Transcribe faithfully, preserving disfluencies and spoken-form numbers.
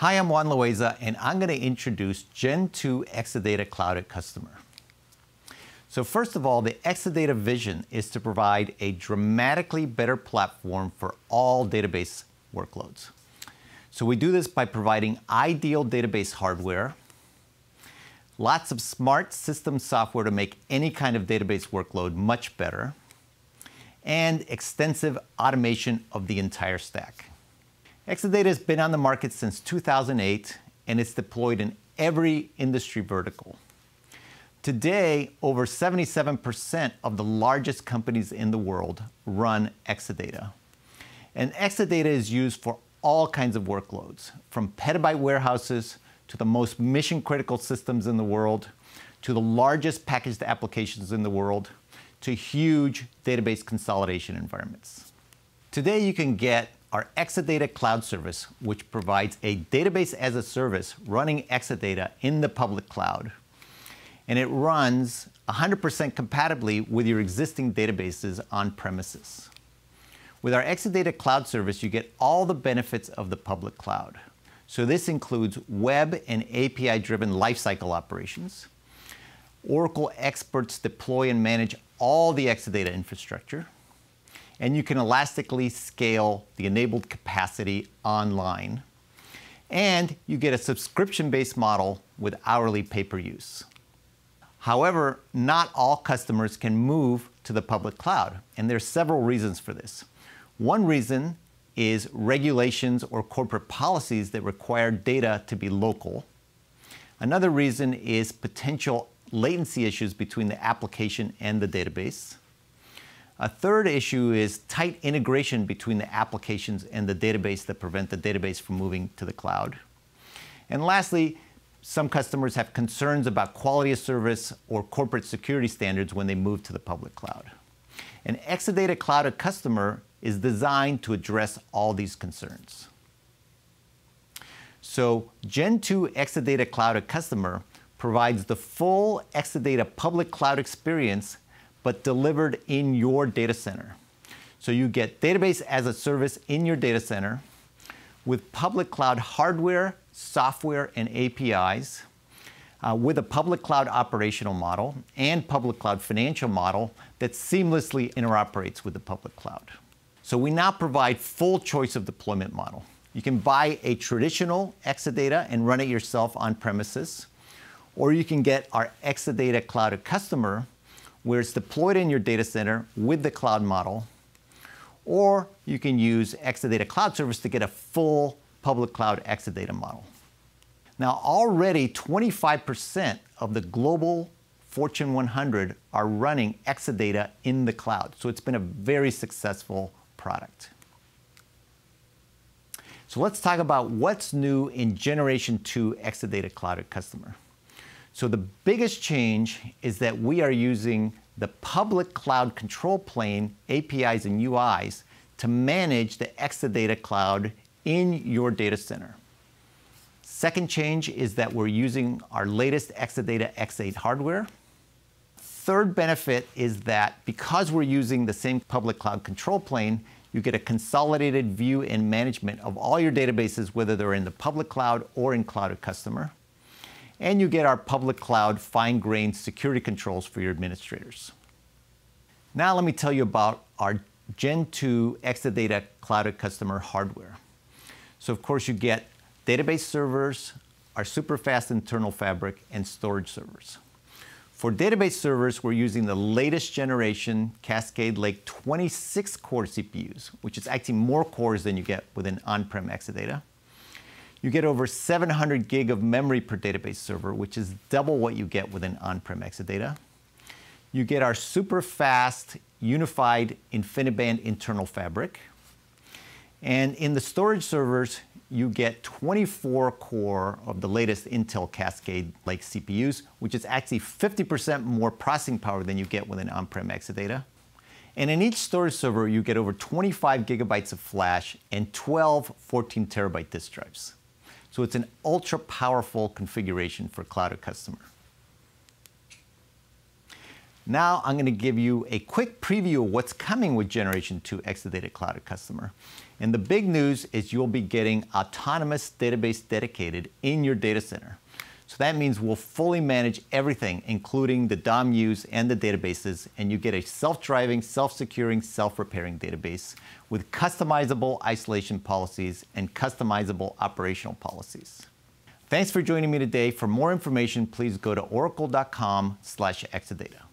Hi, I'm Juan Loaiza, and I'm going to introduce Gen two Exadata Cloud at Customer. So first of all, the Exadata vision is to provide a dramatically better platform for all database workloads. So we do this by providing ideal database hardware, lots of smart system software to make any kind of database workload much better, and extensive automation of the entire stack. Exadata has been on the market since two thousand eight, and it's deployed in every industry vertical. Today, over seventy-seven percent of the largest companies in the world run Exadata. And Exadata is used for all kinds of workloads, from petabyte warehouses to the most mission-critical systems in the world, to the largest packaged applications in the world, to huge database consolidation environments. Today, you can get our Exadata Cloud Service, which provides a database as a service running Exadata in the public cloud. And it runs one hundred percent compatibly with your existing databases on premises. With our Exadata Cloud Service, you get all the benefits of the public cloud. So this includes web and A P I-driven lifecycle operations. Oracle experts deploy and manage all the Exadata infrastructure. And you can elastically scale the enabled capacity online. And you get a subscription-based model with hourly pay-per-use. However, not all customers can move to the public cloud, and there's several reasons for this. One reason is regulations or corporate policies that require data to be local. Another reason is potential latency issues between the application and the database. A third issue is tight integration between the applications and the database that prevent the database from moving to the cloud. And lastly, some customers have concerns about quality of service or corporate security standards when they move to the public cloud. And Exadata Cloud at Customer is designed to address all these concerns. So Gen two Exadata Cloud at Customer provides the full Exadata public cloud experience but delivered in your data center. So you get database as a service in your data center with public cloud hardware, software, and A P Is, uh, with a public cloud operational model and public cloud financial model that seamlessly interoperates with the public cloud. So we now provide full choice of deployment model. You can buy a traditional Exadata and run it yourself on premises, or you can get our Exadata Cloud at Customer, where it's deployed in your data center with the cloud model, or you can use Exadata Cloud Service to get a full public cloud Exadata model. Now, already twenty-five percent of the global Fortune one hundred are running Exadata in the cloud, so it's been a very successful product. So let's talk about what's new in Generation two Exadata Cloud at Customer. So the biggest change is that we are using the public cloud control plane, A P Is and U Is, to manage the Exadata Cloud in your data center. Second change is that we're using our latest Exadata x eight hardware. Third benefit is that because we're using the same public cloud control plane, you get a consolidated view and management of all your databases, whether they're in the public cloud or in Cloud at Customer. And you get our public cloud fine-grained security controls for your administrators. Now let me tell you about our Gen two Exadata Cloud at Customer hardware. So of course you get database servers, our super fast internal fabric, and storage servers. For database servers, we're using the latest generation Cascade Lake twenty-six core C P Us, which is actually more cores than you get with an on-prem Exadata. You get over seven hundred gig of memory per database server, which is double what you get with an on-prem Exadata. You get our super fast, unified InfiniBand internal fabric. And in the storage servers, you get twenty-four core of the latest Intel Cascade Lake C P Us, which is actually fifty percent more processing power than you get with an on-prem Exadata. And in each storage server, you get over twenty-five gigabytes of flash and twelve fourteen terabyte disk drives. So it's an ultra-powerful configuration for Cloud at Customer. Now I'm going to give you a quick preview of what's coming with Generation two Exadata Cloud at Customer. And the big news is you'll be getting autonomous database dedicated in your data center. So that means we'll fully manage everything, including the D O M use and the databases, and you get a self-driving, self-securing, self-repairing database with customizable isolation policies and customizable operational policies. Thanks for joining me today. For more information, please go to oracle dot com slash exadata.